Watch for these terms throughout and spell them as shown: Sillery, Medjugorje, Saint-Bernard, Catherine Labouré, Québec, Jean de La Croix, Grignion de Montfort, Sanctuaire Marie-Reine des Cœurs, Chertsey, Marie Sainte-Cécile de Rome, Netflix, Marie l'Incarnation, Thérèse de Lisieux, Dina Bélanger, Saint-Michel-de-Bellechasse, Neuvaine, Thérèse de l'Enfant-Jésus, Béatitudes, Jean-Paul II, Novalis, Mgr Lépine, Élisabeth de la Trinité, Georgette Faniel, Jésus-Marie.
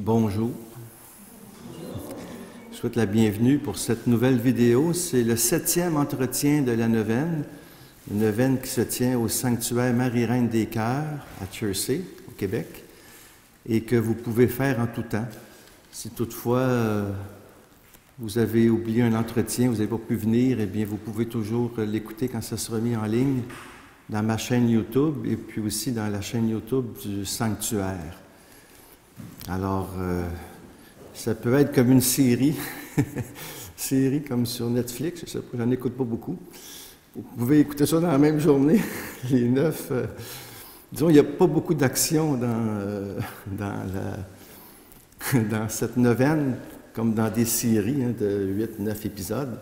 Bonjour, je souhaite la bienvenue pour cette nouvelle vidéo. C'est le 7e entretien de la neuvaine, une neuvaine qui se tient au Sanctuaire Marie-Reine des Cœurs à Chertsey, au Québec, et que vous pouvez faire en tout temps. Si toutefois vous avez oublié un entretien, vous n'avez pas pu venir, eh bien vous pouvez toujours l'écouter quand ça sera mis en ligne dans ma chaîne YouTube et puis aussi dans la chaîne YouTube du Sanctuaire. Alors, ça peut être comme une série, série comme sur Netflix, je n'en écoute pas beaucoup. Vous pouvez écouter ça dans la même journée, les 9. Disons, il n'y a pas beaucoup d'action dans cette neuvaine, comme dans des séries hein, de 8-9 épisodes.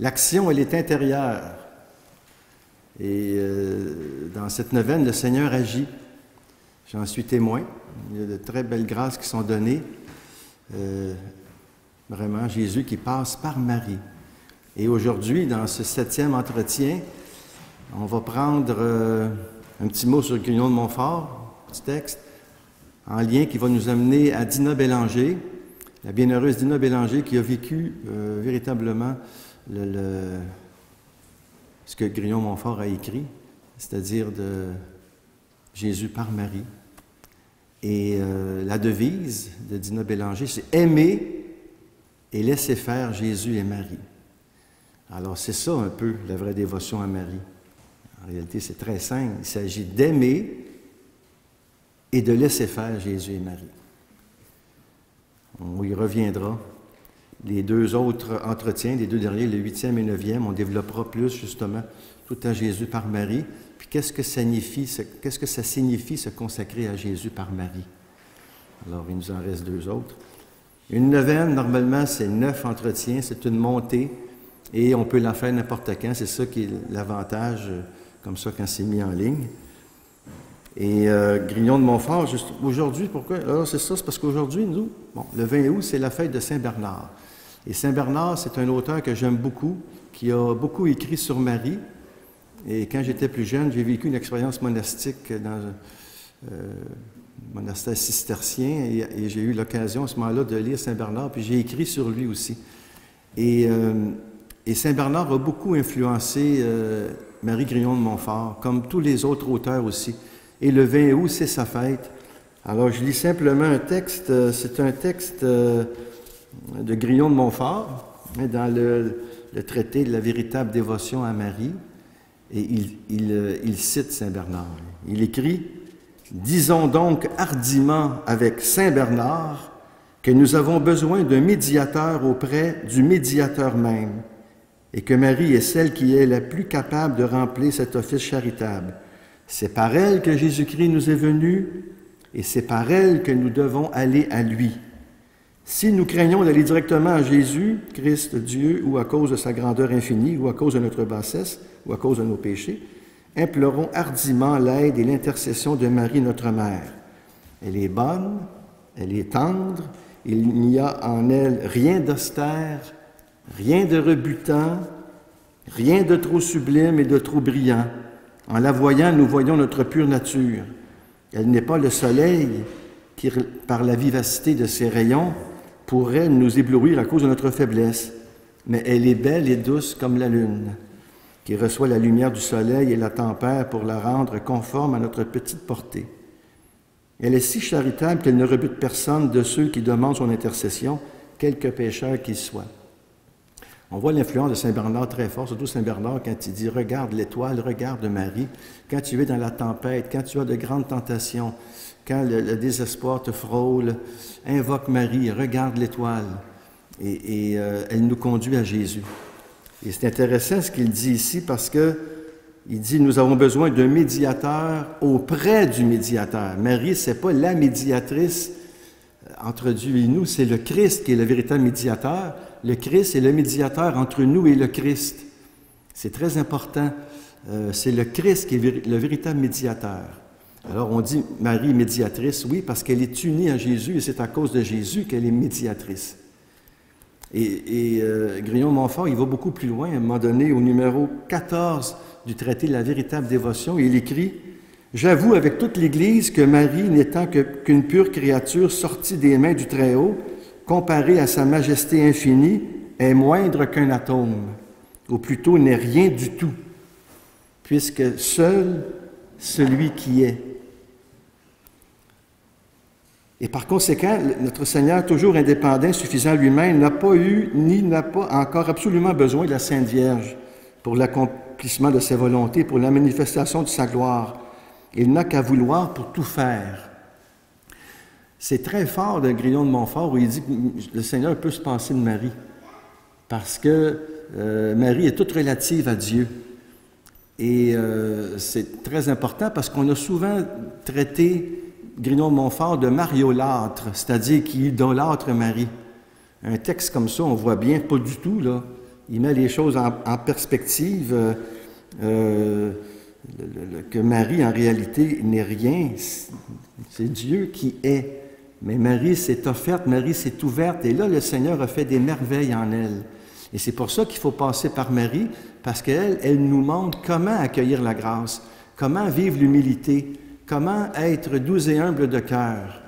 L'action, elle est intérieure. Et dans cette neuvaine, le Seigneur agit. J'en suis témoin. Il y a de très belles grâces qui sont données. Vraiment, Jésus qui passe par Marie. Et aujourd'hui, dans ce 7e entretien, on va prendre un petit mot sur Grignion de Montfort, un petit texte, en lien qui va nous amener à Dina Bélanger, la bienheureuse Dina Bélanger qui a vécu véritablement ce que Grignion de Montfort a écrit, c'est-à-dire de Jésus par Marie. Et la devise de Dina Bélanger, c'est « Aimer et laisser faire Jésus et Marie ». Alors c'est ça un peu la vraie dévotion à Marie. En réalité, c'est très simple. Il s'agit d'aimer et de laisser faire Jésus et Marie. On y reviendra. Les deux autres entretiens, les deux derniers, le 8e et 9e, on développera plus justement tout à Jésus par Marie. Puis qu'est-ce que ça signifie se consacrer à Jésus par Marie? Alors, il nous en reste deux autres. Une neuvaine, normalement, c'est 9 entretiens, c'est une montée, et on peut la faire n'importe quand. C'est ça qui est l'avantage, comme ça, quand c'est mis en ligne. Et Grignion de Montfort, aujourd'hui, pourquoi? Alors, c'est ça, c'est parce qu'aujourd'hui, nous, le 20 août, c'est la fête de Saint-Bernard. Et Saint-Bernard, c'est un auteur que j'aime beaucoup, qui a beaucoup écrit sur Marie. Et quand j'étais plus jeune, j'ai vécu une expérience monastique dans un monastère cistercien et j'ai eu l'occasion à ce moment-là de lire Saint-Bernard, puis j'ai écrit sur lui aussi. Et Saint-Bernard a beaucoup influencé Marie Grignion de Montfort, comme tous les autres auteurs aussi. Et le 20 août, c'est sa fête. Alors, je lis simplement un texte, c'est un texte de Grignion de Montfort, dans le traité de la véritable dévotion à Marie. Et il cite Saint-Bernard. Il écrit « Disons donc hardiment avec Saint-Bernard que nous avons besoin d'un médiateur auprès du médiateur même et que Marie est celle qui est la plus capable de remplir cet office charitable. C'est par elle que Jésus-Christ nous est venu et c'est par elle que nous devons aller à lui. Si nous craignons d'aller directement à Jésus, Christ, Dieu, ou à cause de sa grandeur infinie, ou à cause de notre bassesse, ou à cause de nos péchés, implorons hardiment l'aide et l'intercession de Marie, notre Mère. Elle est bonne, elle est tendre, il n'y a en elle rien d'austère, rien de rebutant, rien de trop sublime et de trop brillant. En la voyant, nous voyons notre pure nature. Elle n'est pas le soleil qui, par la vivacité de ses rayons, pourrait nous éblouir à cause de notre faiblesse, mais elle est belle et douce comme la lune, qui reçoit la lumière du soleil et la tempère pour la rendre conforme à notre petite portée. Elle est si charitable qu'elle ne rebute personne de ceux qui demandent son intercession, quelque pécheur qu'il soit. » On voit l'influence de Saint-Bernard très fort, surtout Saint-Bernard quand il dit « Regarde l'étoile, regarde Marie, quand tu es dans la tempête, quand tu as de grandes tentations, quand le désespoir te frôle, invoque Marie, regarde l'étoile. » Et elle nous conduit à Jésus. Et c'est intéressant ce qu'il dit ici parce que il dit « Nous avons besoin d'un médiateur auprès du médiateur. » Marie, ce n'est pas la médiatrice entre Dieu et nous, c'est le Christ qui est le véritable médiateur. Le Christ est le médiateur entre nous et le Christ. C'est très important. C'est le Christ qui est le véritable médiateur. Alors, on dit Marie médiatrice, oui, parce qu'elle est unie à Jésus et c'est à cause de Jésus qu'elle est médiatrice. Et Grignion de Montfort, il va beaucoup plus loin, à un moment donné, au numéro 14 du traité « La véritable dévotion », il écrit « J'avoue avec toute l'Église que Marie n'étant qu'une pure créature sortie des mains du Très-Haut, comparée à sa majesté infinie, est moindre qu'un atome, ou plutôt n'est rien du tout, puisque seul celui qui est. Et par conséquent, notre Seigneur, toujours indépendant, suffisant lui-même, n'a pas eu ni n'a pas encore absolument besoin de la Sainte Vierge pour l'accomplissement de ses volontés, pour la manifestation de sa gloire. Il n'a qu'à vouloir pour tout faire. C'est très fort de Grignion de Montfort où il dit que le Seigneur peut se passer de Marie, parce que Marie est toute relative à Dieu. Et c'est très important parce qu'on a souvent traité Grignion de Montfort de mariolâtre, c'est-à-dire qui idolâtre Marie. Un texte comme ça, on voit bien, pas du tout, là. Il met les choses en perspective, que Marie, en réalité, n'est rien. C'est Dieu qui est. Mais Marie s'est offerte, Marie s'est ouverte, et là, le Seigneur a fait des merveilles en elle. Et c'est pour ça qu'il faut passer par Marie, parce qu'elle, elle nous montre comment accueillir la grâce, comment vivre l'humilité, comment être doux et humble de cœur.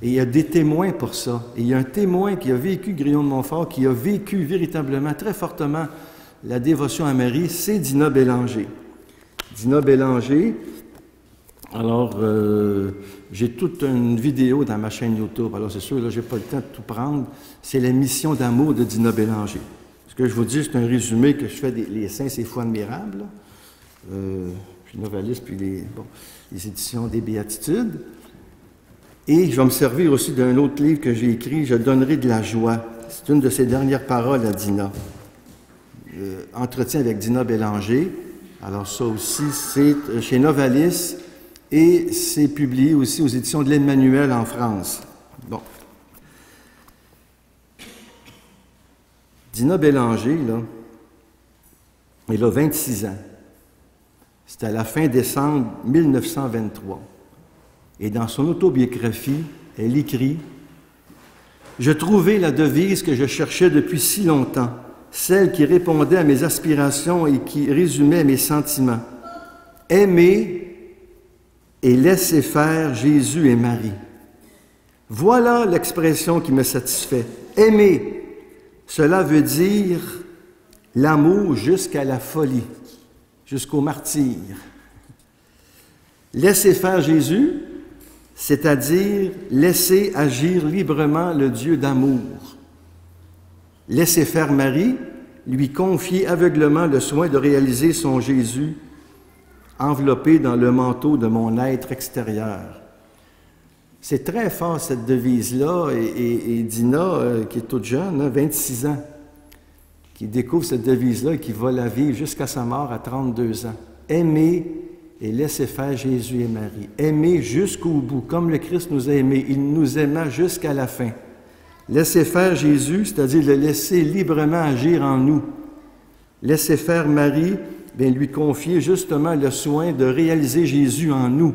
Et il y a des témoins pour ça. Et il y a un témoin qui a vécu Grignion de Montfort, qui a vécu véritablement, très fortement, la dévotion à Marie, c'est Dina Bélanger. Dina Bélanger, alors j'ai toute une vidéo dans ma chaîne YouTube, alors c'est sûr, là, je n'ai pas le temps de tout prendre. C'est la mission d'amour de Dina Bélanger. Ce que je vous dis, c'est un résumé que je fais des saints, c'est foi admirable. Puis Novalis, puis les éditions des Béatitudes. Et je vais me servir aussi d'un autre livre que j'ai écrit, « Je donnerai de la joie ». C'est une de ses dernières paroles à Dina. Entretien avec Dina Bélanger. Alors ça aussi, c'est chez Novalis et c'est publié aussi aux éditions de l'Emmanuel en France. Bon. Dina Bélanger, là, elle a 26 ans. C'était à la fin décembre 1923. Et dans son autobiographie, elle écrit « Je trouvais la devise que je cherchais depuis si longtemps, celle qui répondait à mes aspirations et qui résumait mes sentiments. Aimer et laisser faire Jésus et Marie. Voilà l'expression qui me satisfait. Aimer, cela veut dire l'amour jusqu'à la folie. » Jusqu'au martyr. Laisser faire Jésus, c'est-à-dire laisser agir librement le Dieu d'amour. Laisser faire Marie, lui confier aveuglément le soin de réaliser son Jésus, enveloppé dans le manteau de mon être extérieur. C'est très fort cette devise-là, et Dina, qui est toute jeune, hein, 26 ans, qui découvre cette devise-là et qui va la vivre jusqu'à sa mort à 32 ans. Aimer et laisser faire Jésus et Marie. Aimer jusqu'au bout, comme le Christ nous a aimés. Il nous aima jusqu'à la fin. Laisser faire Jésus, c'est-à-dire le laisser librement agir en nous. Laisser faire Marie, bien, lui confier justement le soin de réaliser Jésus en nous.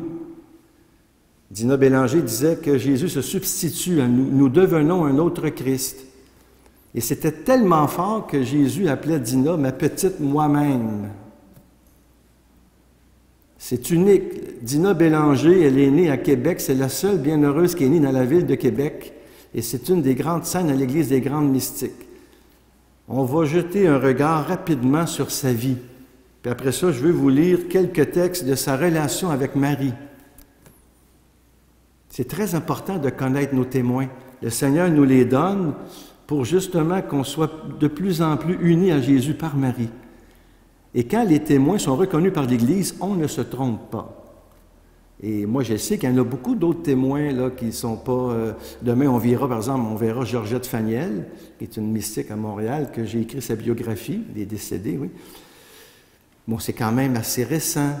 Dina Bélanger disait que Jésus se substitue à nous. Nous devenons un autre Christ. Et c'était tellement fort que Jésus appelait Dina « ma petite moi-même ». C'est unique. Dina Bélanger, elle est née à Québec. C'est la seule bienheureuse qui est née dans la ville de Québec. Et c'est une des grandes saintes à l'Église des Grandes Mystiques. On va jeter un regard rapidement sur sa vie. Puis après ça, je vais vous lire quelques textes de sa relation avec Marie. C'est très important de connaître nos témoins. Le Seigneur nous les donne pour justement qu'on soit de plus en plus unis à Jésus par Marie. Et quand les témoins sont reconnus par l'Église, on ne se trompe pas. Et moi, je sais qu'il y en a beaucoup d'autres témoins là, qui ne sont pas... demain, on verra, par exemple, on verra Georgette Faniel, qui est une mystique à Montréal, que j'ai écrit sa biographie, elle est décédée, oui. Bon, c'est quand même assez récent,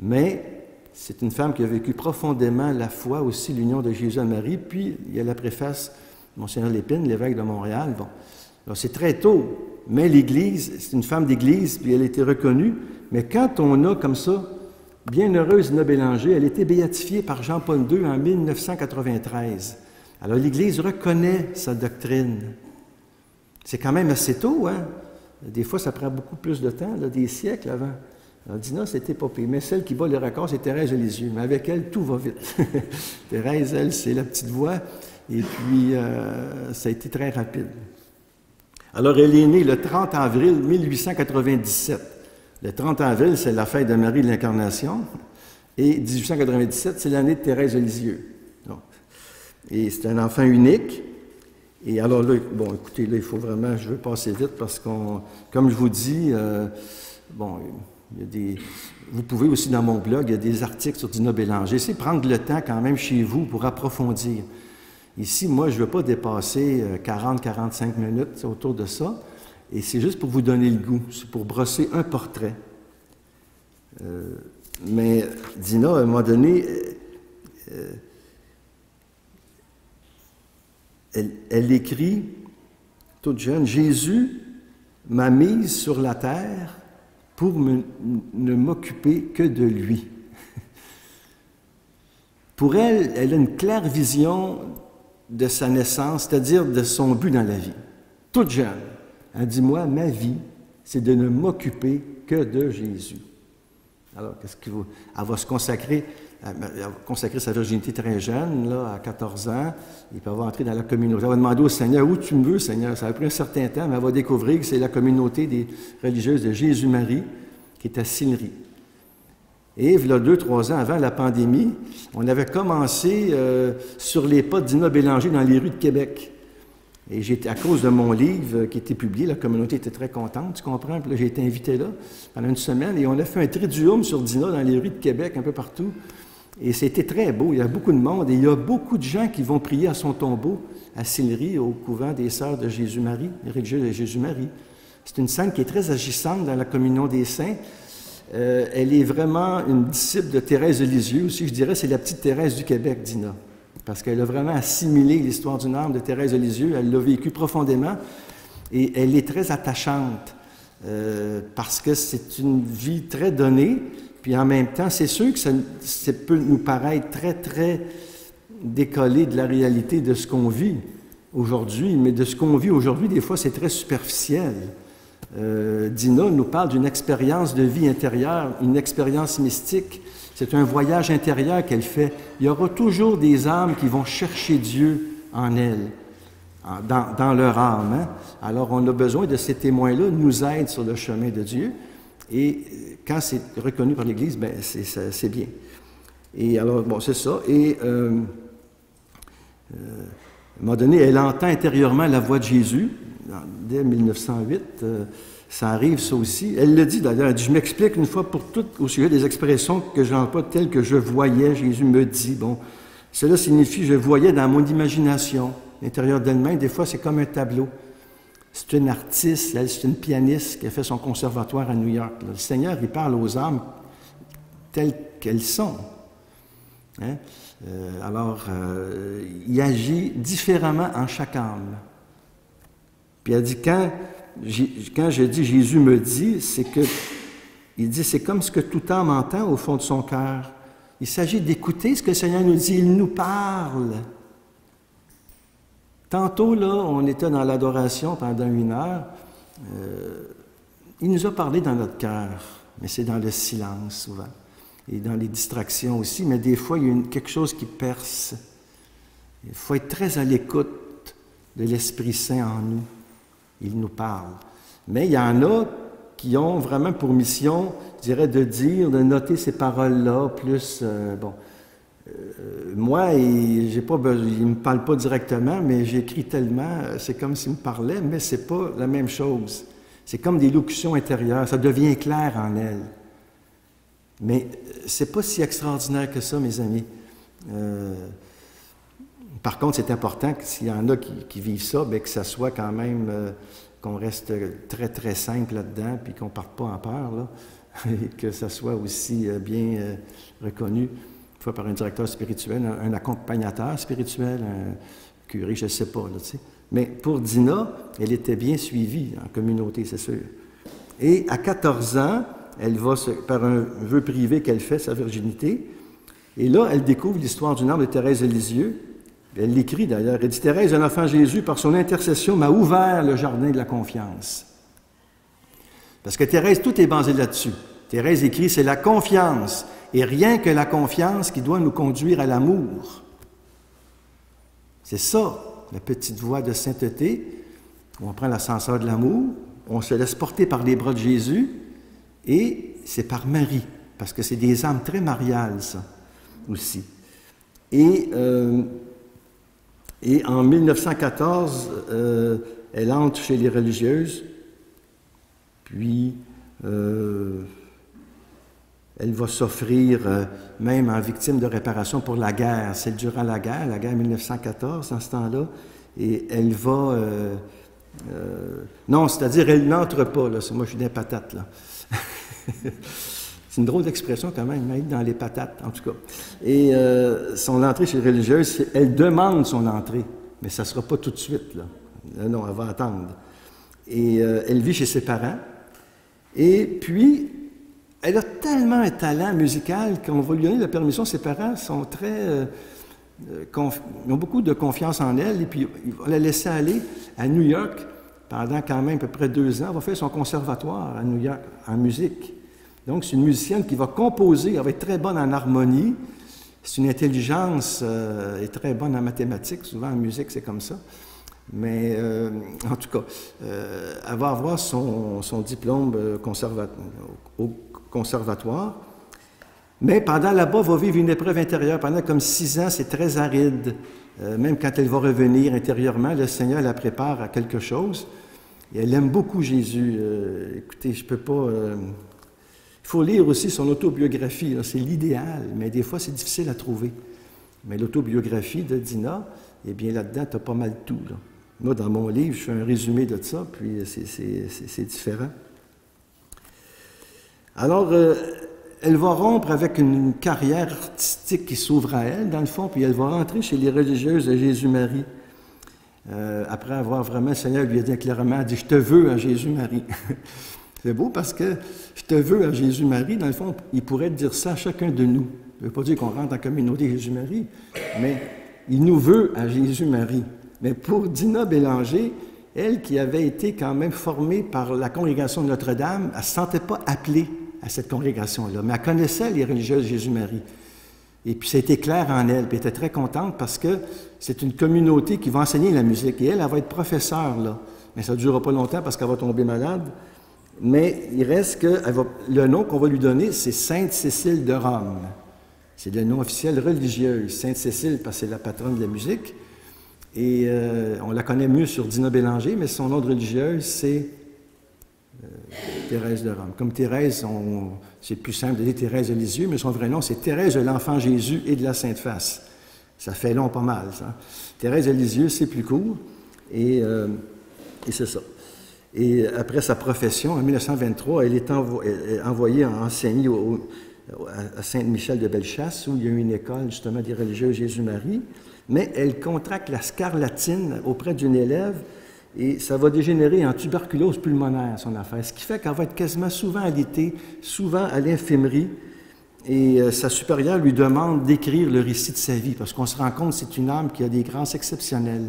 mais... c'est une femme qui a vécu profondément la foi, aussi l'union de Jésus à Marie, puis il y a la préface... Mgr Lépine, l'évêque de Montréal, bon, c'est très tôt, mais l'Église, c'est une femme d'Église, puis elle a été reconnue. Mais quand on a comme ça, bienheureuse Dina Bélanger, elle a été béatifiée par Jean-Paul II en 1993. Alors l'Église reconnaît sa doctrine. C'est quand même assez tôt, hein? Des fois, ça prend beaucoup plus de temps, là, des siècles avant. Alors Dina, c'était pas pire, mais celle qui bat les records, c'est Thérèse de Lisieux. Mais avec elle, tout va vite. Thérèse, elle, c'est la petite voix. Et puis, ça a été très rapide. Alors, elle est née le 30 avril 1897. Le 30 avril, c'est la fête de Marie l'Incarnation. Et 1897, c'est l'année de Thérèse de Lisieux. Donc, et c'est un enfant unique. Et alors là, bon, écoutez, là, il faut vraiment, je veux passer vite parce qu'on, comme je vous dis, bon, il y a des, vous pouvez aussi dans mon blog, il y a des articles sur Dina Bélanger. Essayez de prendre le temps quand même chez vous pour approfondir. Ici, moi, je ne veux pas dépasser 40-45 minutes autour de ça. Et c'est juste pour vous donner le goût. C'est pour brosser un portrait. Mais Dina, à un moment donné, elle écrit, toute jeune, « Jésus m'a mise sur la terre pour ne m'occuper que de lui. » Pour elle, elle a une claire vision de sa naissance, c'est-à-dire de son but dans la vie. Toute jeune, elle dit, moi, ma vie, c'est de ne m'occuper que de Jésus. Alors, qu'est-ce qu'il faut? Elle va se consacrer, elle va consacrer sa virginité très jeune, là, à 14 ans, et puis elle va entrer dans la communauté. Elle va demander au Seigneur, où tu me veux, Seigneur? Ça a pris un certain temps, mais elle va découvrir que c'est la communauté des religieuses de Jésus-Marie, qui est à Sillery. Et il y a 2-3 ans avant la pandémie, on avait commencé sur les pas de Dina Bélanger dans les rues de Québec. Et à cause de mon livre qui était publié, la communauté était très contente, tu comprends? Puis là, j'ai été invité là pendant une semaine et on a fait un triduum sur Dina dans les rues de Québec, un peu partout. Et c'était très beau, il y a beaucoup de monde et il y a beaucoup de gens qui vont prier à son tombeau, à Sillery, au couvent des Sœurs de Jésus-Marie, les religieuses de Jésus-Marie. C'est une scène qui est très agissante dans la communion des saints. Elle est vraiment une disciple de Thérèse de Lisieux aussi. Je dirais c'est la petite Thérèse du Québec, Dina. Parce qu'elle a vraiment assimilé l'histoire d'une âme de Thérèse de Lisieux. Elle l'a vécue profondément. Et elle est très attachante. Parce que c'est une vie très donnée. Puis en même temps, c'est sûr que ça peut nous paraître très, très décollé de la réalité de ce qu'on vit aujourd'hui. Mais de ce qu'on vit aujourd'hui, des fois, c'est très superficiel. Dina nous parle d'une expérience de vie intérieure, une expérience mystique. C'est un voyage intérieur qu'elle fait. Il y aura toujours des âmes qui vont chercher Dieu en elles, dans leur âme. Hein? Alors, on a besoin de ces témoins-là, nous aident sur le chemin de Dieu. Et quand c'est reconnu par l'Église, ben, c'est bien. Et alors, bon, c'est ça. Et à un moment donné, elle entend intérieurement la voix de Jésus. Dès 1908, ça arrive, ça aussi. Elle le dit d'ailleurs, elle dit « Je m'explique une fois pour toutes au sujet des expressions que j'emploie telles que je voyais, Jésus me dit. » Bon, cela signifie « Je voyais dans mon imagination, l'intérieur d'elle-même. » Des fois, c'est comme un tableau. C'est une artiste, elle, c'est une pianiste qui a fait son conservatoire à New York. Le Seigneur, il parle aux âmes telles qu'elles sont. Hein? Alors, il agit différemment en chaque âme. Puis elle dit, quand je dis « Jésus me dit », c'est que, il dit, c'est comme ce que tout homme entend au fond de son cœur. Il s'agit d'écouter ce que le Seigneur nous dit, il nous parle. Tantôt, là, on était dans l'adoration pendant une heure, il nous a parlé dans notre cœur, mais c'est dans le silence souvent, et dans les distractions aussi, mais des fois, il y a quelque chose qui perce. Il faut être très à l'écoute de l'Esprit Saint en nous. Il nous parle. Mais il y en a qui ont vraiment pour mission, je dirais, de dire, de noter ces paroles-là, plus, bon, moi, j'ai pas besoin, il ne me parle pas directement, mais j'écris tellement, c'est comme s'il me parlait, mais c'est pas la même chose. C'est comme des locutions intérieures, ça devient clair en elle. Mais c'est pas si extraordinaire que ça, mes amis. Par contre, c'est important que s'il y en a qui vivent ça, bien que ça soit quand même, qu'on reste très, très simple là-dedans, puis qu'on ne parte pas en peur, là, et que ça soit aussi bien reconnu, soit par un directeur spirituel, un accompagnateur spirituel, un curé, je ne sais pas, là, tu sais. Mais pour Dina, elle était bien suivie en communauté, c'est sûr. Et à 14 ans, elle va, par un vœu privé qu'elle fait, sa virginité, et là, elle découvre l'histoire d'une âme de Thérèse de Lisieux. Elle l'écrit d'ailleurs, elle dit « Thérèse de l'Enfant-Jésus, par son intercession, m'a ouvert le jardin de la confiance. » Parce que Thérèse, tout est basé là-dessus. Thérèse écrit, c'est la confiance, et rien que la confiance qui doit nous conduire à l'amour. C'est ça, la petite voie de sainteté, où on prend l'ascenseur de l'amour, on se laisse porter par les bras de Jésus, et c'est par Marie, parce que c'est des âmes très mariales, ça, aussi. Et en 1914, elle entre chez les religieuses, puis elle va s'offrir même en victime de réparation pour la guerre. C'est durant la guerre 1914, en ce temps-là, et elle va... non, c'est-à-dire, elle n'entre pas, là. Moi, je suis dans les patates, là. C'est une drôle d'expression, quand même, être dans les patates, en tout cas. Et son entrée chez les religieuses, elle demande son entrée, mais ça ne sera pas tout de suite, là. Non, elle va attendre. Et elle vit chez ses parents. Et puis, elle a tellement un talent musical qu'on va lui donner la permission. Ses parents sont très... ont beaucoup de confiance en elle. Et puis, on va la laisser aller à New York pendant quand même à peu près 2 ans. Elle va faire son conservatoire à New York en musique. Donc, c'est une musicienne qui va composer. Elle va être très bonne en harmonie. C'est une intelligence et très bonne en mathématiques. Souvent, en musique, c'est comme ça. Mais en tout cas, elle va avoir son diplôme au conservatoire. Mais pendant là-bas, elle va vivre une épreuve intérieure. Pendant comme 6 ans, c'est très aride. Même quand elle va revenir intérieurement, le Seigneur la prépare à quelque chose. Et elle aime beaucoup Jésus. Écoutez, je ne peux pas... Il faut lire aussi son autobiographie. C'est l'idéal, mais des fois, c'est difficile à trouver. Mais l'autobiographie de Dina, eh bien, là-dedans, tu as pas mal tout, là. Moi, dans mon livre, je fais un résumé de ça, puis c'est différent. Alors, elle va rompre avec une carrière artistique qui s'ouvre à elle, dans le fond, puis elle va rentrer chez les religieuses de Jésus-Marie. Après avoir vraiment, le Seigneur lui a dit clairement, « Je te veux à Jésus-Marie. » C'est beau parce que « Je te veux à Jésus-Marie », dans le fond, il pourrait dire ça à chacun de nous. Je ne veux pas dire qu'on rentre en communauté Jésus-Marie, mais... Il nous veut à Jésus-Marie. Mais pour Dina Bélanger, elle qui avait été quand même formée par la congrégation de Notre-Dame, elle ne se sentait pas appelée à cette congrégation-là, mais elle connaissait les religieuses Jésus-Marie. Et puis c'était clair en elle, puis elle était très contente parce que c'est une communauté qui va enseigner la musique. Et elle, elle va être professeure, là. Mais ça ne durera pas longtemps parce qu'elle va tomber malade. Mais il reste que le nom qu'on va lui donner, c'est Sainte-Cécile de Rome. C'est le nom officiel religieux, Sainte-Cécile, parce que c'est la patronne de la musique. Et on la connaît mieux sur Dina Bélanger, mais son nom de religieuse, c'est Thérèse de Rome. Comme Thérèse, c'est plus simple de dire Thérèse de Lisieux, mais son vrai nom, c'est Thérèse de l'Enfant-Jésus et de la Sainte-Face. Ça fait long pas mal, ça. Thérèse de Lisieux, c'est plus court, et c'est ça. Et après sa profession, en 1923, elle est envoyée enseigner à Saint-Michel-de-Bellechasse, où il y a eu une école, justement, des religieuses Jésus-Marie, mais elle contracte la scarlatine auprès d'une élève et ça va dégénérer en tuberculose pulmonaire, son affaire, ce qui fait qu'elle va être quasiment souvent alitée, souvent à l'infirmerie, et sa supérieure lui demande d'écrire le récit de sa vie, parce qu'on se rend compte que c'est une âme qui a des grâces exceptionnelles.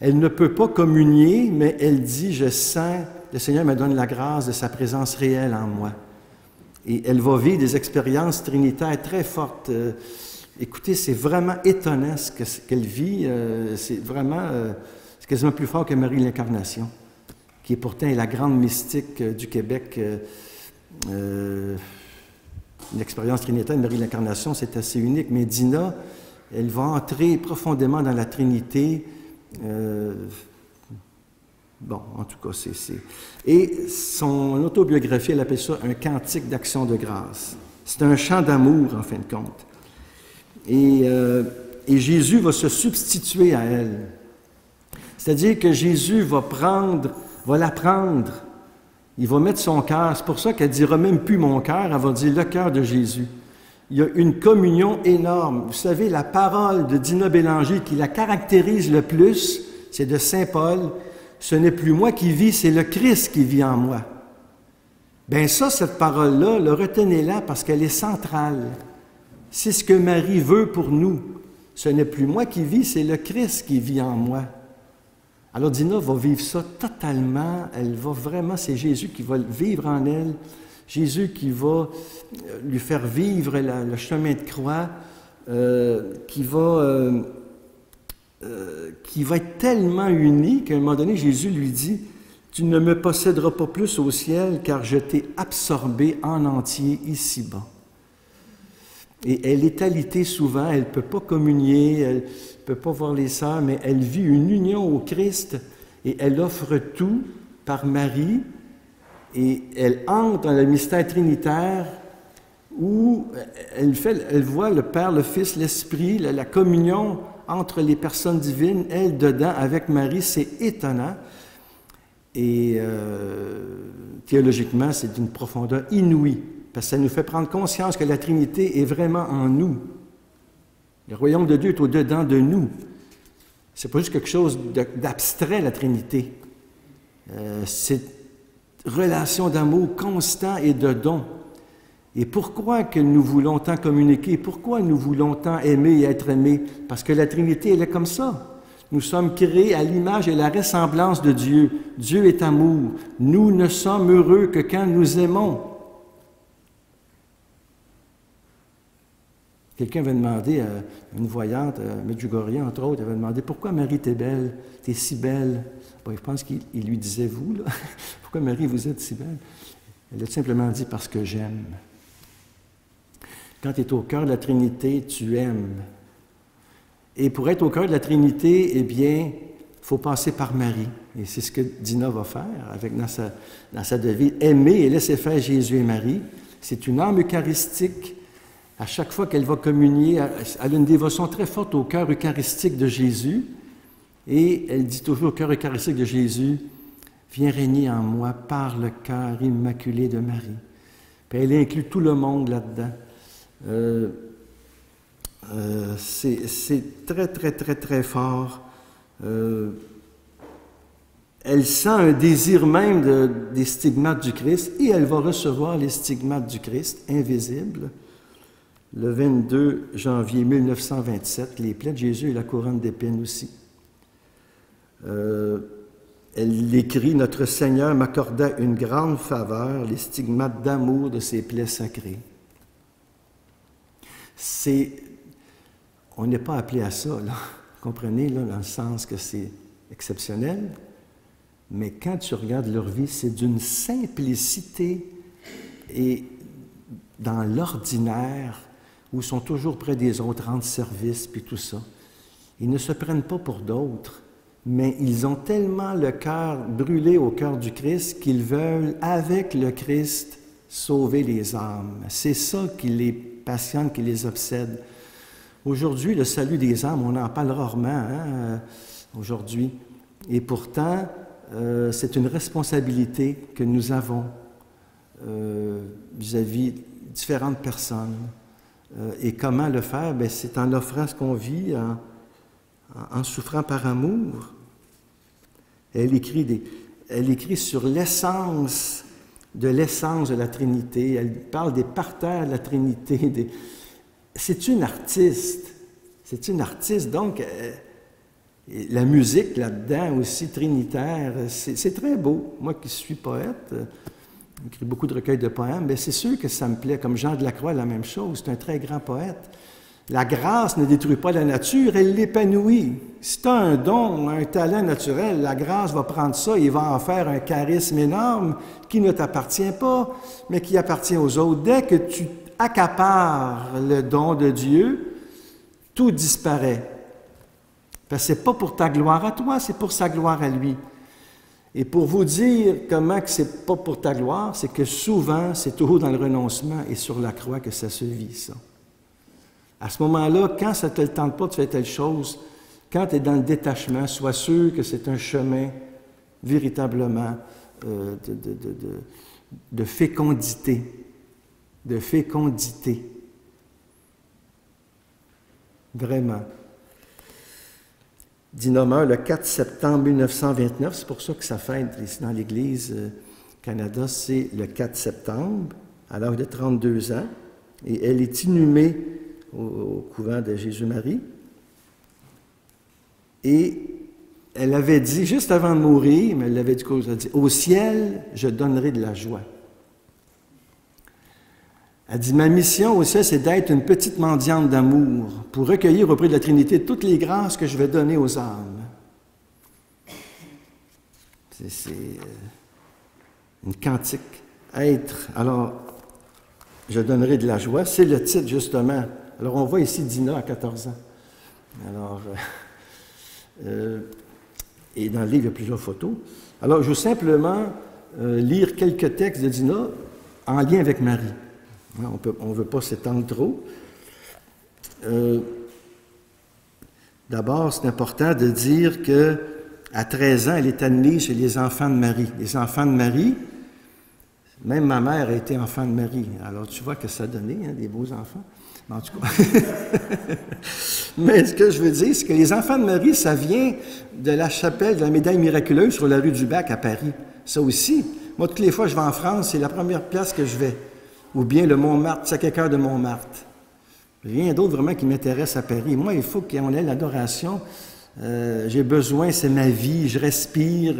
Elle ne peut pas communier, mais elle dit « Je sens, le Seigneur me donne la grâce de sa présence réelle en moi ». Et elle va vivre des expériences trinitaires très fortes. Écoutez, c'est vraiment étonnant ce qu'elle vit. C'est vraiment, c'est quasiment plus fort que Marie l'Incarnation, qui est pourtant la grande mystique du Québec. Une expérience trinitaire de Marie l'Incarnation, c'est assez unique. Mais Dina, elle va entrer profondément dans la Trinité. Bon, en tout cas, Et son autobiographie, elle appelle ça un cantique d'action de grâce. C'est un chant d'amour, en fin de compte. Et Jésus va se substituer à elle. C'est-à-dire que Jésus va la prendre. Il va mettre son cœur. C'est pour ça qu'elle ne dira même plus mon cœur, elle va dire le cœur de Jésus. Il y a une communion énorme. Vous savez, la parole de Dina Bélanger qui la caractérise le plus, c'est de Saint Paul. Ce n'est plus moi qui vis, c'est le Christ qui vit en moi. Bien ça, cette parole-là, retenez-la parce qu'elle est centrale. C'est ce que Marie veut pour nous. Ce n'est plus moi qui vis, c'est le Christ qui vit en moi. Alors Dina va vivre ça totalement, c'est Jésus qui va vivre en elle. Jésus qui va lui faire vivre le chemin de croix, qui va être tellement uni qu'à un moment donné, Jésus lui dit « Tu ne me posséderas pas plus au ciel, car je t'ai absorbé en entier ici-bas. » Et elle est alitée souvent, elle ne peut pas communier, elle ne peut pas voir les sœurs, mais elle vit une union au Christ et elle offre tout par Marie et elle entre dans le mystère trinitaire où elle voit le Père, le Fils, l'Esprit, la communion entre les personnes divines, elle dedans, avec Marie, c'est étonnant. Et théologiquement, c'est d'une profondeur inouïe, parce que ça nous fait prendre conscience que la Trinité est vraiment en nous. Le royaume de Dieu est au-dedans de nous. C'est pas juste quelque chose d'abstrait, la Trinité. C'est une relation d'amour constant et de don. Et pourquoi que nous voulons tant communiquer? Pourquoi nous voulons tant aimer et être aimés? Parce que la Trinité, elle est comme ça. Nous sommes créés à l'image et la ressemblance de Dieu. Dieu est amour. Nous ne sommes heureux que quand nous aimons. Quelqu'un avait demandé, une voyante, Medjugorje entre autres, avait demandé « Pourquoi Marie t'es belle? T'es si belle? » Bon, je pense qu'il lui disait « Vous, là, pourquoi Marie vous êtes si belle? » Elle a tout simplement dit « Parce que j'aime. » Quand tu es au cœur de la Trinité, tu aimes. Et pour être au cœur de la Trinité, eh bien, il faut passer par Marie. Et c'est ce que Dina va faire avec, dans sa devise. Aimer et laisser faire Jésus et Marie. C'est une âme eucharistique. À chaque fois qu'elle va communier, elle a une dévotion très forte au cœur eucharistique de Jésus. Et elle dit toujours au cœur eucharistique de Jésus, « Viens régner en moi par le cœur immaculé de Marie. » Puis elle inclut tout le monde là-dedans. C'est très, très, très, très fort. Elle sent un désir même des stigmates du Christ et elle va recevoir les stigmates du Christ, invisibles. Le 22 janvier 1927, les plaies de Jésus et la couronne d'épines aussi. Elle écrit « Notre Seigneur m'accorda une grande faveur, les stigmates d'amour de ses plaies sacrées. » C'est... On n'est pas appelé à ça, là. Comprenez, là, dans le sens que c'est exceptionnel, mais quand tu regardes leur vie, c'est d'une simplicité et dans l'ordinaire, où ils sont toujours près des autres, rendent service, puis tout ça. Ils ne se prennent pas pour d'autres, mais ils ont tellement le cœur brûlé au cœur du Christ qu'ils veulent, avec le Christ, sauver les âmes. C'est ça qui les passionne, qui les obsède. Aujourd'hui, le salut des âmes, on en parle rarement, hein, aujourd'hui. Et pourtant, c'est une responsabilité que nous avons vis-à-vis différentes personnes. Et comment le faire? Bien, c'est en offrant ce qu'on vit, en souffrant par amour. Elle écrit sur l'essence de la Trinité. Elle parle des parterres de la Trinité. C'est une artiste. C'est une artiste, donc la musique là-dedans aussi, trinitaire, c'est très beau. Moi qui suis poète, j'écris beaucoup de recueils de poèmes, mais c'est sûr que ça me plaît. Comme Jean de La Croix, la même chose, c'est un très grand poète. La grâce ne détruit pas la nature, elle l'épanouit. Si tu as un don, un talent naturel, la grâce va prendre ça et va en faire un charisme énorme qui ne t'appartient pas, mais qui appartient aux autres. Dès que tu accapares le don de Dieu, tout disparaît. Parce que ce n'est pas pour ta gloire à toi, c'est pour sa gloire à lui. Et pour vous dire comment que ce n'est pas pour ta gloire, c'est que souvent, c'est toujours dans le renoncement et sur la croix que ça se vit, ça. À ce moment-là, quand ça ne te le tente pas de faire telle chose, quand tu es dans le détachement, sois sûr que c'est un chemin véritablement de fécondité. De fécondité. Vraiment. Dina meurt le 4 septembre 1929, c'est pour ça que sa fête ici dans l'Église Canada, c'est le 4 septembre, à l'âge de 32 ans, et elle est inhumée au couvent de Jésus-Marie. Et elle avait dit, juste avant de mourir, mais elle l'avait dit, « Au ciel, je donnerai de la joie. » Elle dit « Ma mission au ciel, c'est d'être une petite mendiante d'amour pour recueillir auprès de la Trinité toutes les grâces que je vais donner aux âmes. » C'est une cantique. Être. Alors, je donnerai de la joie. C'est le titre, justement. Alors, on voit ici Dina à 14 ans. Alors, et dans le livre, il y a plusieurs photos. Alors, je veux simplement lire quelques textes de Dina en lien avec Marie. On ne veut pas s'étendre trop. D'abord, c'est important de dire qu'à 13 ans, elle est admise chez les enfants de Marie. Les enfants de Marie, même ma mère a été enfant de Marie. Alors, tu vois que ça donnait, hein, des beaux enfants. Mais en tout cas... Mais ce que je veux dire, c'est que les enfants de Marie, ça vient de la chapelle de la médaille miraculeuse sur la rue du Bac à Paris. Ça aussi. Moi, toutes les fois que je vais en France, c'est la première place que je vais. Ou bien le Montmartre, Sacré-Cœur de Montmartre. Rien d'autre vraiment qui m'intéresse à Paris. Moi, il faut qu'on ait l'adoration. J'ai besoin, c'est ma vie, je respire.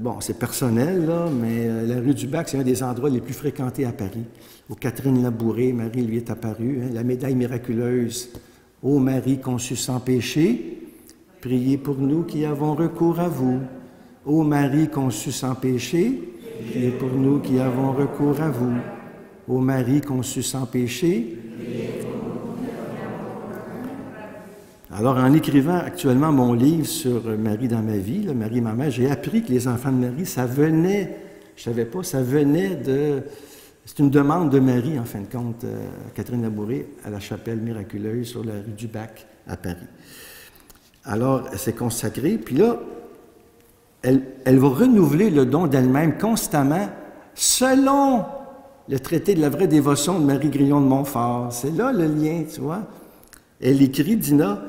Bon, c'est personnel, là, mais la rue du Bac, c'est un des endroits les plus fréquentés à Paris. Où Catherine Labouré, Marie lui est apparue. Hein, la médaille miraculeuse. Ô Marie conçue sans péché, priez pour nous qui avons recours à vous. Ô Marie conçue sans péché, priez pour nous qui avons recours à vous. Ô Marie conçue sans péché. Alors, en écrivant actuellement mon livre sur Marie dans ma vie, là, Marie et ma mère, j'ai appris que les enfants de Marie, ça venait, je ne savais pas, ça venait de... C'est une demande de Marie, en fin de compte, à Catherine Labouré, à la chapelle miraculeuse sur la rue du Bac à Paris. Alors, elle s'est consacrée, puis là, elle va renouveler le don d'elle-même constamment selon le traité de la vraie dévotion de Marie Grignion de Montfort. C'est là le lien, tu vois. Elle écrit, Dina,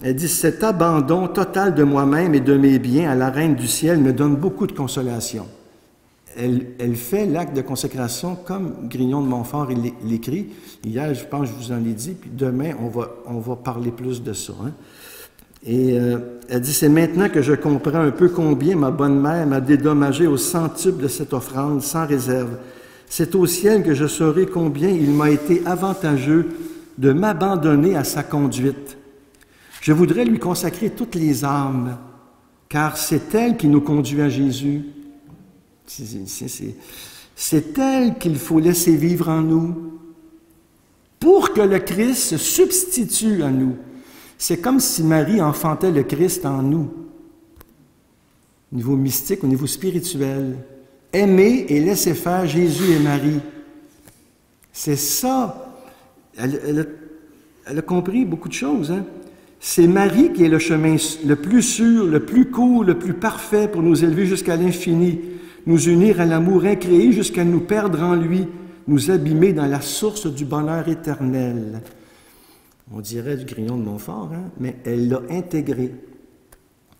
elle dit « Cet abandon total de moi-même et de mes biens à la Reine du Ciel me donne beaucoup de consolation. » Elle fait l'acte de consécration comme Grignion de Montfort l'écrit. Hier, je pense que je vous en ai dit, puis demain, on va parler plus de ça. Hein. Et elle dit « C'est maintenant que je comprends un peu combien ma bonne mère m'a dédommagé au centuple de cette offrande sans réserve. C'est au ciel que je saurai combien il m'a été avantageux de m'abandonner à sa conduite. Je voudrais lui consacrer toutes les âmes, car c'est elle qui nous conduit à Jésus. C'est elle qu'il faut laisser vivre en nous pour que le Christ se substitue à nous. » C'est comme si Marie enfantait le Christ en nous, au niveau mystique, au niveau spirituel. Aimer et laisser faire Jésus et Marie. C'est ça. Elle a compris beaucoup de choses. Hein? C'est Marie qui est le chemin le plus sûr, le plus court, le plus parfait pour nous élever jusqu'à l'infini, nous unir à l'amour incréé jusqu'à nous perdre en lui, nous abîmer dans la source du bonheur éternel. On dirait du Grignion de Montfort, hein? Mais elle l'a intégré.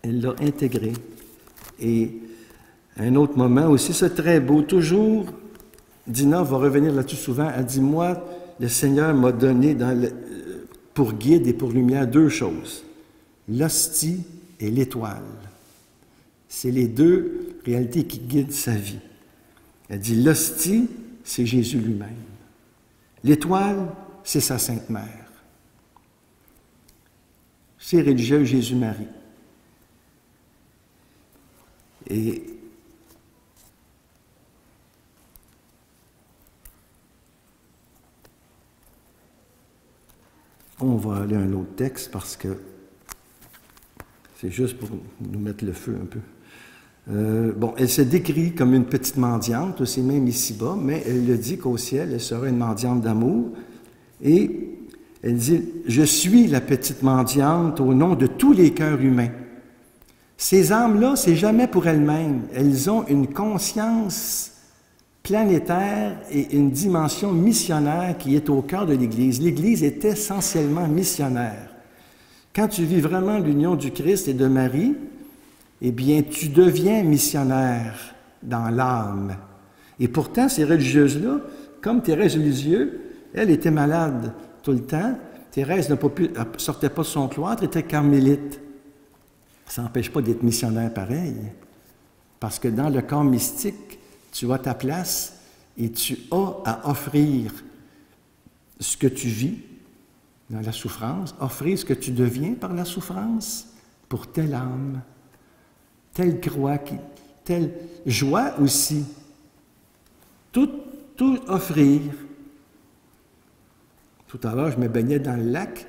Elle l'a intégré. Et un autre moment aussi, c'est très beau. Toujours, Dina va revenir là-dessus souvent. Elle dit « Moi, le Seigneur m'a donné pour guide et pour lumière deux choses, l'hostie et l'étoile. » C'est les deux réalités qui guident sa vie. Elle dit « L'hostie, c'est Jésus lui-même. L'étoile, c'est sa Sainte Mère. » C'est religieux Jésus-Marie. Et on va aller à un autre texte parce que c'est juste pour nous mettre le feu un peu. Bon, elle se décrit comme une petite mendiante, aussi même ici-bas, mais elle le dit qu'au ciel, elle sera une mendiante d'amour. Et elle dit « Je suis la petite mendiante au nom de tous les cœurs humains. » Ces âmes-là, c'est jamais pour elles-mêmes. Elles ont une conscience planétaire et une dimension missionnaire qui est au cœur de l'Église. L'Église est essentiellement missionnaire. Quand tu vis vraiment l'union du Christ et de Marie, eh bien, tu deviens missionnaire dans l'âme. Et pourtant, ces religieuses-là, comme Thérèse de Lisieux, elle était malade tout le temps. Thérèse ne sortait pas de son cloître, était carmélite. Ça n'empêche pas d'être missionnaire pareil. Parce que dans le corps mystique, tu as ta place et tu as à offrir ce que tu vis dans la souffrance, offrir ce que tu deviens par la souffrance pour telle âme, telle croix, telle joie aussi. Tout offrir. Tout à l'heure, je me baignais dans le lac,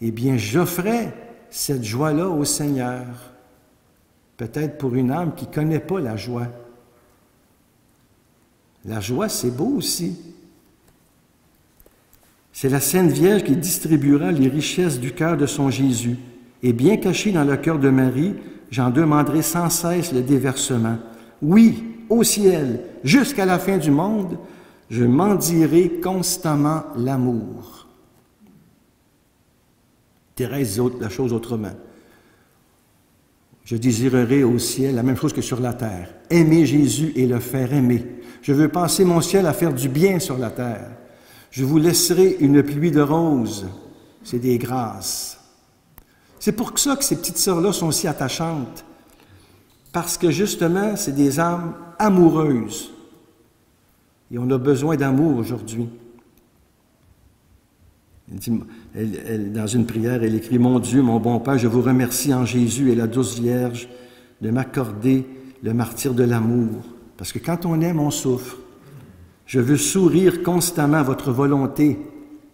eh bien, j'offrais cette joie-là au Seigneur. Peut-être pour une âme qui ne connaît pas la joie. La joie, c'est beau aussi. C'est la Sainte Vierge qui distribuera les richesses du cœur de son Jésus. Et bien caché dans le cœur de Marie, j'en demanderai sans cesse le déversement. Oui, au ciel, jusqu'à la fin du monde, je mendierai constamment l'amour. Thérèse dit la chose autrement. Je désirerai au ciel la même chose que sur la terre. Aimer Jésus et le faire aimer. Je veux passer mon ciel à faire du bien sur la terre. Je vous laisserai une pluie de roses. C'est des grâces. C'est pour ça que ces petites sœurs-là sont si attachantes. Parce que justement, c'est des âmes amoureuses. Et on a besoin d'amour aujourd'hui. Dans une prière, elle écrit « Mon Dieu, mon bon Père, je vous remercie en Jésus et la douce Vierge de m'accorder le martyre de l'amour. » Parce que quand on aime, on souffre. « Je veux sourire constamment à votre volonté. »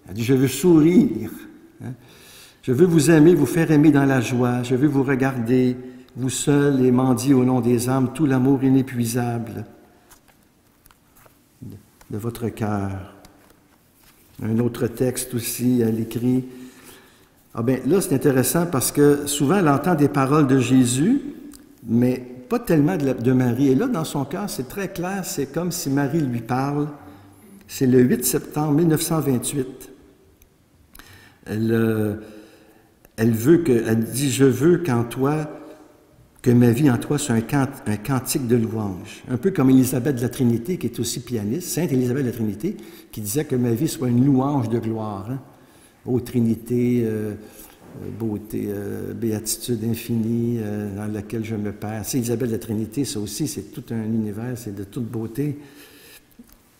Elle dit « Je veux sourire. » « Je veux vous aimer, vous faire aimer dans la joie. Je veux vous regarder, vous seul, et mendier au nom des âmes tout l'amour inépuisable de votre cœur. » Un autre texte aussi, elle écrit. Ah bien, là, c'est intéressant parce que souvent, elle entend des paroles de Jésus, mais pas tellement de Marie. Et là, dans son cœur, c'est très clair, c'est comme si Marie lui parle. C'est le 8 septembre 1928. Elle dit « Je veux qu'en toi, que ma vie en toi soit un cantique de louange. » Un peu comme Élisabeth de la Trinité, qui est aussi pianiste, Sainte Élisabeth de la Trinité, qui disait que ma vie soit une louange de gloire. Hein? Ô Trinité, beauté, béatitude infinie, dans laquelle je me perds. C'est Élisabeth de la Trinité, ça aussi, c'est tout un univers, c'est de toute beauté.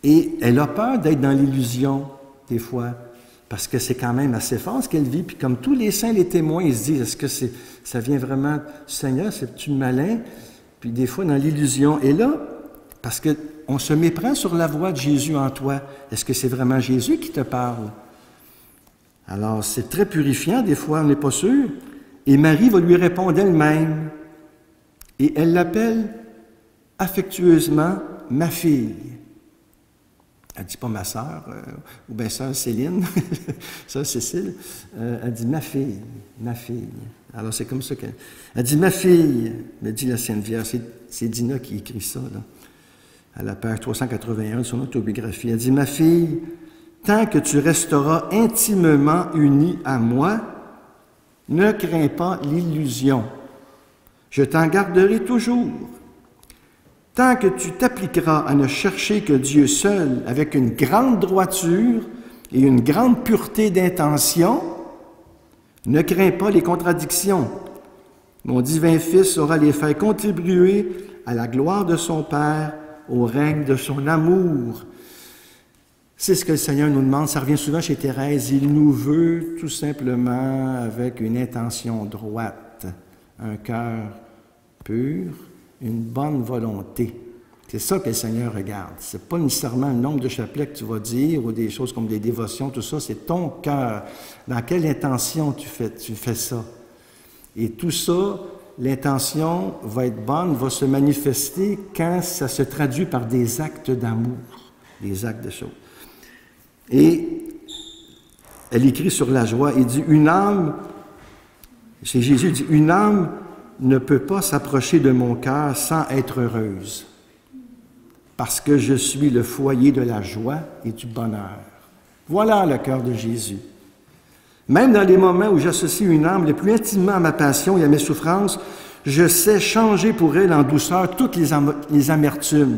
Et elle a peur d'être dans l'illusion, des fois, parce que c'est quand même assez fort ce qu'elle vit. Puis comme tous les saints, les témoins, ils se disent, est-ce que ça vient vraiment du Seigneur? C'est-tu malin? Puis des fois, dans l'illusion. Et là, parce qu'on se méprend sur la voix de Jésus en toi. Est-ce que c'est vraiment Jésus qui te parle? Alors, c'est très purifiant, des fois, on n'est pas sûr. Et Marie va lui répondre elle-même. Et elle l'appelle affectueusement « ma fille ». Elle ne dit pas « ma sœur » ou « bien sœur Céline », « sœur Cécile ». Elle dit « ma fille »,« ma fille ». Alors c'est comme ça qu'elle... Elle dit « ma fille », me dit la Sainte Vierge. C'est Dina qui écrit ça, là, à la page 381 de son autobiographie. Elle dit « ma fille, tant que tu resteras intimement unie à moi, ne crains pas l'illusion. Je t'en garderai toujours. » Tant que tu t'appliqueras à ne chercher que Dieu seul avec une grande droiture et une grande pureté d'intention, ne crains pas les contradictions. Mon divin Fils saura les faire contribuer à la gloire de son Père, au règne de son amour. C'est ce que le Seigneur nous demande. Ça revient souvent chez Thérèse. Il nous veut tout simplement avec une intention droite, un cœur pur, une bonne volonté. C'est ça que le Seigneur regarde. Ce n'est pas nécessairement le nombre de chapelets que tu vas dire ou des choses comme des dévotions, tout ça. C'est ton cœur. Dans quelle intention tu fais ça? Et tout ça, l'intention va être bonne, va se manifester quand ça se traduit par des actes d'amour, des actes de choses. Et elle écrit sur la joie et dit, une âme, chez Jésus, il dit, une âme ne peut pas s'approcher de mon cœur sans être heureuse, parce que je suis le foyer de la joie et du bonheur. Voilà le cœur de Jésus. Même dans les moments où j'associe une âme le plus intimement à ma passion et à mes souffrances, je sais changer pour elle en douceur toutes les amertumes.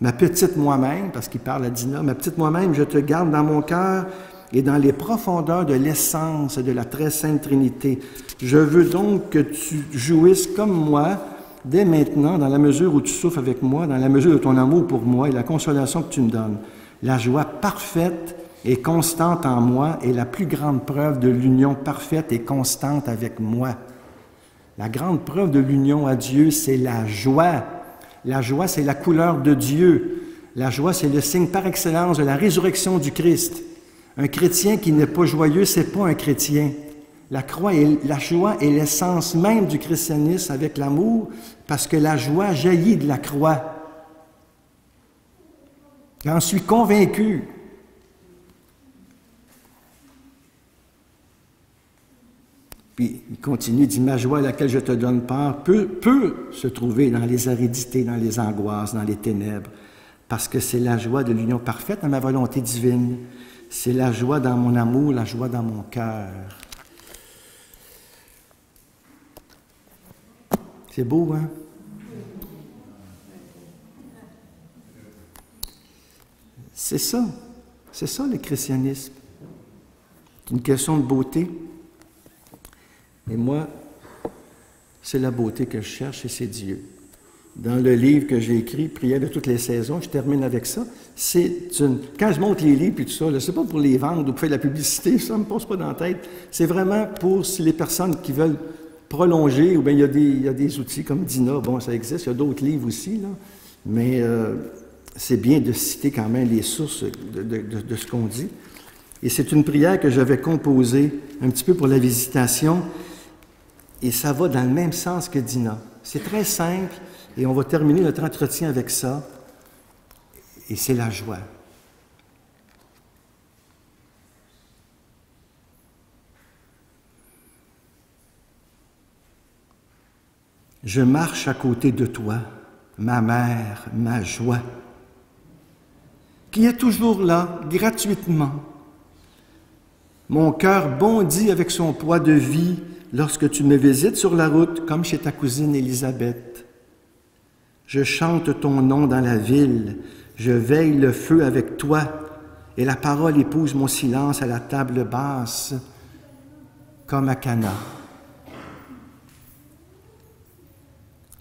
Ma petite moi-même, parce qu'il parle à Dina, ma petite moi-même, je te garde dans mon cœur et dans les profondeurs de l'essence de la très sainte Trinité. Je veux donc que tu jouisses comme moi dès maintenant, dans la mesure où tu souffres avec moi, dans la mesure de ton amour pour moi et la consolation que tu me donnes. La joie parfaite et constante en moi est la plus grande preuve de l'union parfaite et constante avec moi. La grande preuve de l'union à Dieu, c'est la joie. La joie, c'est la couleur de Dieu. La joie, c'est le signe par excellence de la résurrection du Christ. Un chrétien qui n'est pas joyeux, ce n'est pas un chrétien. La croix et la joie est l'essence même du christianisme avec l'amour, parce que la joie jaillit de la croix. J'en suis convaincu. Puis il continue, dit « Ma joie à laquelle je te donne part peut se trouver dans les aridités, dans les angoisses, dans les ténèbres, parce que c'est la joie de l'union parfaite à ma volonté divine. C'est la joie dans mon amour, la joie dans mon cœur. » C'est beau, hein? C'est ça le christianisme. C'est une question de beauté. Et moi, c'est la beauté que je cherche et c'est Dieu. Dans le livre que j'ai écrit, Prière de toutes les saisons, je termine avec ça. C'est une... Quand je monte les livres et tout ça, c'est pas pour les vendre ou pour faire de la publicité, ça ne me passe pas dans la tête. C'est vraiment pour les personnes qui veulent prolonger, ou bien il y a des outils comme Dina, bon, ça existe, il y a d'autres livres aussi, là, mais c'est bien de citer quand même les sources de ce qu'on dit. Et c'est une prière que j'avais composée un petit peu pour la visitation, et ça va dans le même sens que Dina. C'est très simple, et on va terminer notre entretien avec ça, et c'est la joie. Je marche à côté de toi, ma mère, ma joie, qui est toujours là, gratuitement. Mon cœur bondit avec son poids de vie lorsque tu me visites sur la route, comme chez ta cousine Élisabeth. Je chante ton nom dans la ville, je veille le feu avec toi, et la parole épouse mon silence à la table basse, comme à Cana.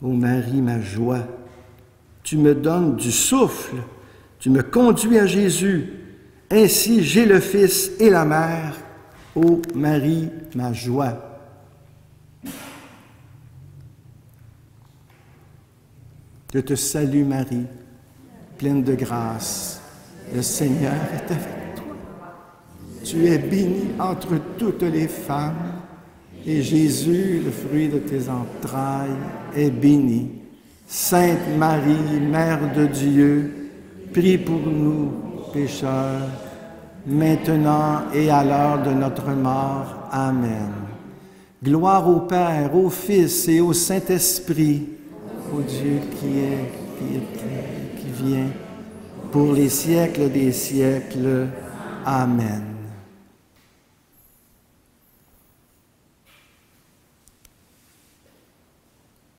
Ô Marie, ma joie, tu me donnes du souffle, tu me conduis à Jésus. Ainsi, j'ai le Fils et la Mère. Ô Marie, ma joie. Je te salue, Marie, pleine de grâce. Le Seigneur est avec toi. Tu es bénie entre toutes les femmes. Et Jésus, le fruit de tes entrailles, est béni. Sainte Marie, Mère de Dieu, prie pour nous, pécheurs, maintenant et à l'heure de notre mort. Amen. Gloire au Père, au Fils et au Saint-Esprit, au Dieu qui vient, pour les siècles des siècles. Amen.